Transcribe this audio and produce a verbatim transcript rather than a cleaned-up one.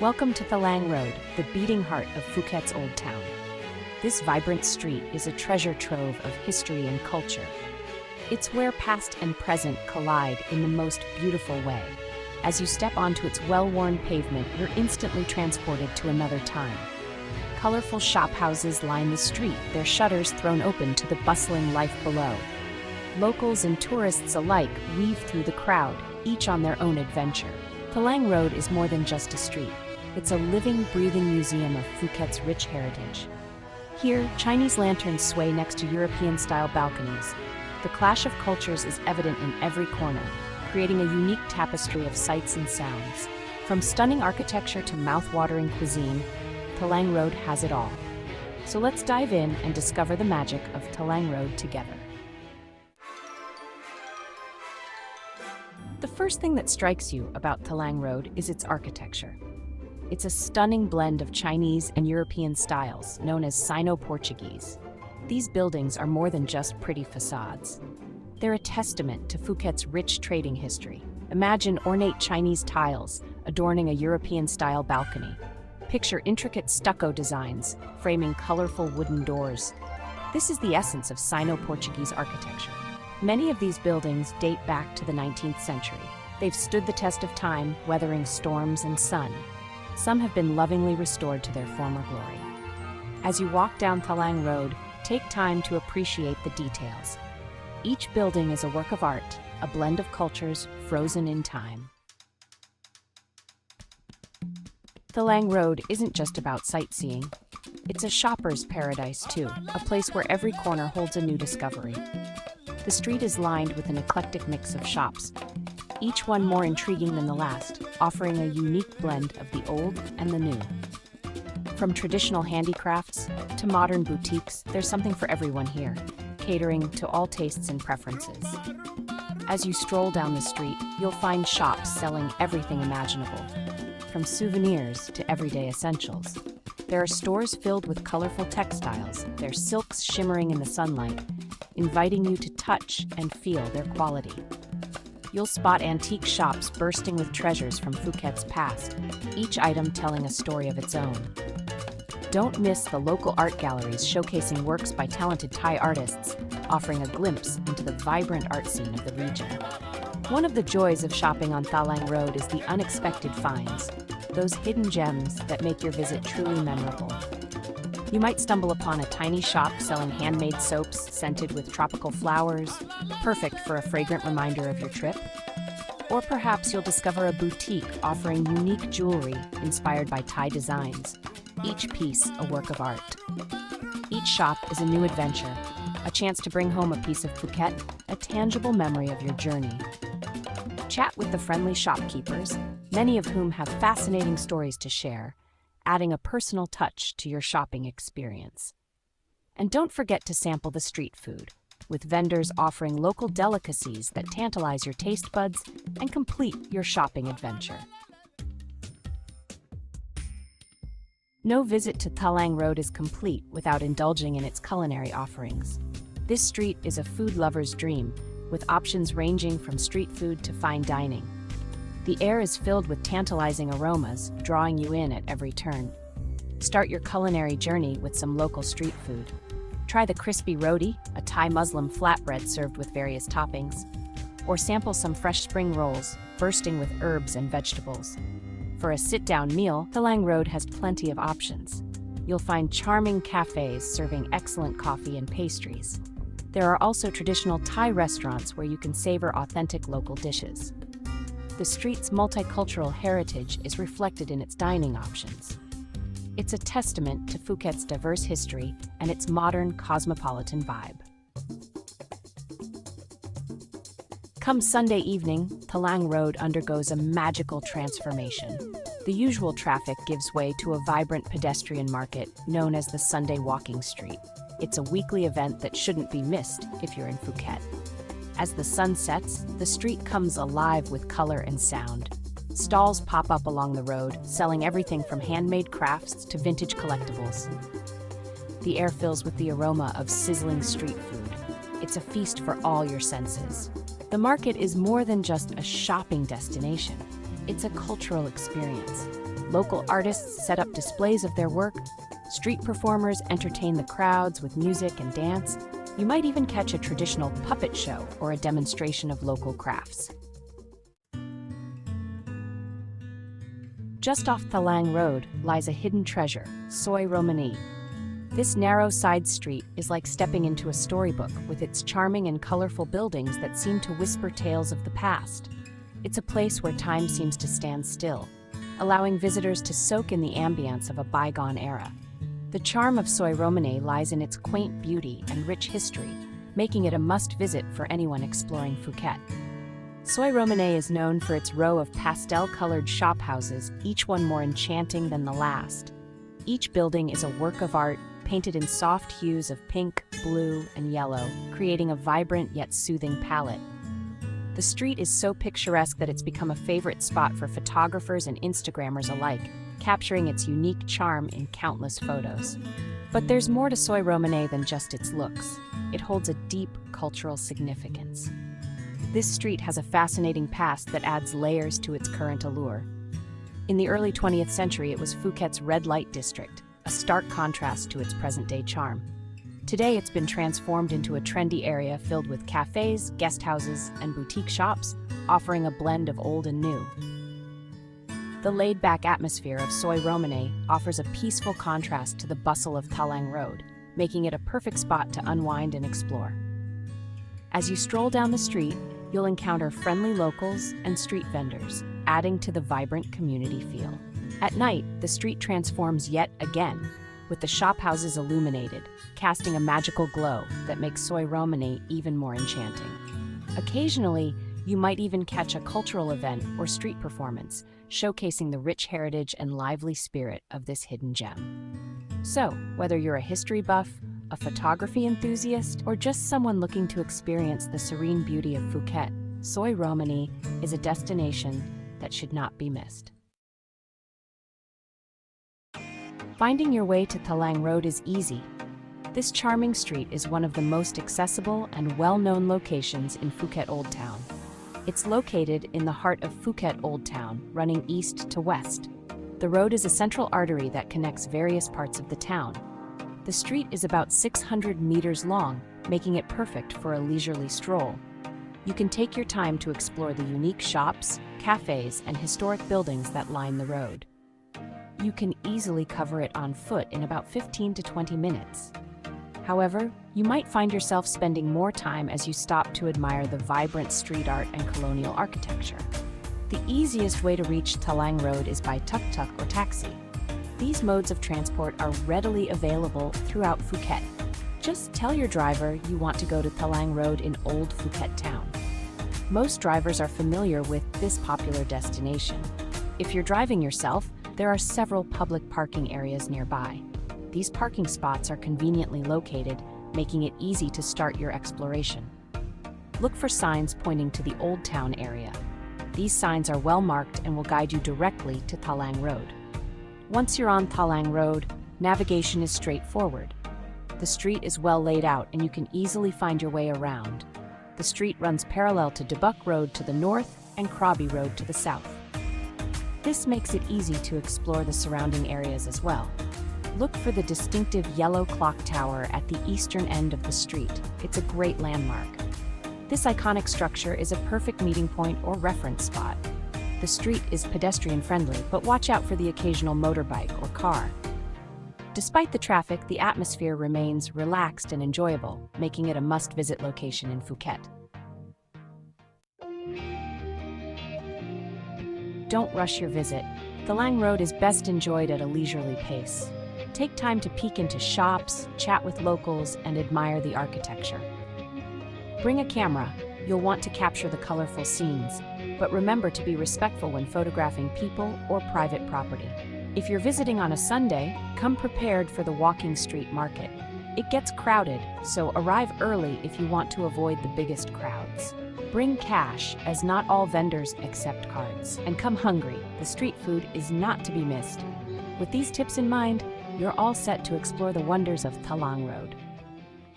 Welcome to Thalang Road, the beating heart of Phuket's Old Town. This vibrant street is a treasure trove of history and culture. It's where past and present collide in the most beautiful way. As you step onto its well-worn pavement, you're instantly transported to another time. Colorful shop houses line the street, their shutters thrown open to the bustling life below. Locals and tourists alike weave through the crowd, each on their own adventure. Thalang Road is more than just a street. It's a living, breathing museum of Phuket's rich heritage. Here, Chinese lanterns sway next to European-style balconies. The clash of cultures is evident in every corner, creating a unique tapestry of sights and sounds. From stunning architecture to mouth-watering cuisine, Thalang Road has it all. So let's dive in and discover the magic of Thalang Road together. The first thing that strikes you about Thalang Road is its architecture. It's a stunning blend of Chinese and European styles, known as Sino-Portuguese. These buildings are more than just pretty facades. They're a testament to Phuket's rich trading history. Imagine ornate Chinese tiles adorning a European-style balcony. Picture intricate stucco designs framing colorful wooden doors. This is the essence of Sino-Portuguese architecture. Many of these buildings date back to the nineteenth century. They've stood the test of time, weathering storms and sun. Some have been lovingly restored to their former glory. As you walk down Thalang Road, take time to appreciate the details. Each building is a work of art, a blend of cultures frozen in time. Thalang Road isn't just about sightseeing. It's a shopper's paradise too, a place where every corner holds a new discovery. The street is lined with an eclectic mix of shops, each one more intriguing than the last, offering a unique blend of the old and the new. From traditional handicrafts to modern boutiques, there's something for everyone here, catering to all tastes and preferences. As you stroll down the street, you'll find shops selling everything imaginable, from souvenirs to everyday essentials. There are stores filled with colorful textiles, their silks shimmering in the sunlight, inviting you to touch and feel their quality. You'll spot antique shops bursting with treasures from Phuket's past, each item telling a story of its own. Don't miss the local art galleries showcasing works by talented Thai artists, offering a glimpse into the vibrant art scene of the region. One of the joys of shopping on Thalang Road is the unexpected finds, those hidden gems that make your visit truly memorable. You might stumble upon a tiny shop selling handmade soaps scented with tropical flowers, perfect for a fragrant reminder of your trip. Or perhaps you'll discover a boutique offering unique jewelry inspired by Thai designs, each piece a work of art. Each shop is a new adventure, a chance to bring home a piece of Phuket, a tangible memory of your journey. Chat with the friendly shopkeepers, many of whom have fascinating stories to share, adding a personal touch to your shopping experience. And don't forget to sample the street food, with vendors offering local delicacies that tantalize your taste buds and complete your shopping adventure. No visit to Thalang Road is complete without indulging in its culinary offerings. This street is a food lover's dream, with options ranging from street food to fine dining. The air is filled with tantalizing aromas, drawing you in at every turn. Start your culinary journey with some local street food. Try the crispy roti, a Thai Muslim flatbread served with various toppings, or sample some fresh spring rolls, bursting with herbs and vegetables. For a sit-down meal, Thalang Road has plenty of options. You'll find charming cafes serving excellent coffee and pastries. There are also traditional Thai restaurants where you can savor authentic local dishes. The street's multicultural heritage is reflected in its dining options. It's a testament to Phuket's diverse history and its modern cosmopolitan vibe. Come Sunday evening, Thalang Road undergoes a magical transformation. The usual traffic gives way to a vibrant pedestrian market known as the Sunday Walking Street. It's a weekly event that shouldn't be missed if you're in Phuket. As the sun sets, the street comes alive with color and sound. Stalls pop up along the road, selling everything from handmade crafts to vintage collectibles. The air fills with the aroma of sizzling street food. It's a feast for all your senses. The market is more than just a shopping destination. It's a cultural experience. Local artists set up displays of their work. Street performers entertain the crowds with music and dance. You might even catch a traditional puppet show or a demonstration of local crafts. Just off Thalang Road lies a hidden treasure, Soi Romanee. This narrow side street is like stepping into a storybook with its charming and colorful buildings that seem to whisper tales of the past. It's a place where time seems to stand still, allowing visitors to soak in the ambience of a bygone era. The charm of Soi Romanee lies in its quaint beauty and rich history, making it a must-visit for anyone exploring Phuket. Soi Romanee is known for its row of pastel-colored shophouses, each one more enchanting than the last. Each building is a work of art, painted in soft hues of pink, blue, and yellow, creating a vibrant yet soothing palette. The street is so picturesque that it's become a favorite spot for photographers and Instagrammers alike, capturing its unique charm in countless photos. But there's more to Soi Romanee than just its looks. It holds a deep cultural significance. This street has a fascinating past that adds layers to its current allure. In the early twentieth century, it was Phuket's red light district, a stark contrast to its present-day charm. Today, it's been transformed into a trendy area filled with cafes, guest houses, and boutique shops, offering a blend of old and new. The laid-back atmosphere of Soi Romanee offers a peaceful contrast to the bustle of Thalang Road, making it a perfect spot to unwind and explore. As you stroll down the street, you'll encounter friendly locals and street vendors, adding to the vibrant community feel. At night, the street transforms yet again, with the shophouses illuminated, casting a magical glow that makes Soi Romanee even more enchanting. Occasionally, you might even catch a cultural event or street performance, showcasing the rich heritage and lively spirit of this hidden gem. So, whether you're a history buff, a photography enthusiast, or just someone looking to experience the serene beauty of Phuket, Soi Romanee is a destination that should not be missed. Finding your way to Thalang Road is easy. This charming street is one of the most accessible and well-known locations in Phuket Old Town. It's located in the heart of Phuket Old Town, running east to west. The road is a central artery that connects various parts of the town. The street is about six hundred meters long, making it perfect for a leisurely stroll. You can take your time to explore the unique shops, cafes, and historic buildings that line the road. You can easily cover it on foot in about fifteen to twenty minutes. However, you might find yourself spending more time as you stop to admire the vibrant street art and colonial architecture. The easiest way to reach Thalang Road is by tuk-tuk or taxi. These modes of transport are readily available throughout Phuket. Just tell your driver you want to go to Thalang Road in Old Phuket Town. Most drivers are familiar with this popular destination. If you're driving yourself, there are several public parking areas nearby. These parking spots are conveniently located, making it easy to start your exploration. Look for signs pointing to the Old Town area. These signs are well marked and will guide you directly to Thalang Road. Once you're on Thalang Road, navigation is straightforward. The street is well laid out and you can easily find your way around. The street runs parallel to Debuck Road to the north and Krabi Road to the south. This makes it easy to explore the surrounding areas as well. Look for the distinctive yellow clock tower at the eastern end of the street. It's a great landmark. This iconic structure is a perfect meeting point or reference spot. The street is pedestrian-friendly, but watch out for the occasional motorbike or car. Despite the traffic, the atmosphere remains relaxed and enjoyable, making it a must-visit location in Phuket. Don't rush your visit. Thalang Road is best enjoyed at a leisurely pace. Take time to peek into shops, chat with locals, and admire the architecture. Bring a camera. You'll want to capture the colorful scenes, but remember to be respectful when photographing people or private property. If you're visiting on a Sunday, come prepared for the walking street market. It gets crowded, so arrive early if you want to avoid the biggest crowds. Bring cash, as not all vendors accept cards. And come hungry, the street food is not to be missed. With these tips in mind, you're all set to explore the wonders of Thalang Road.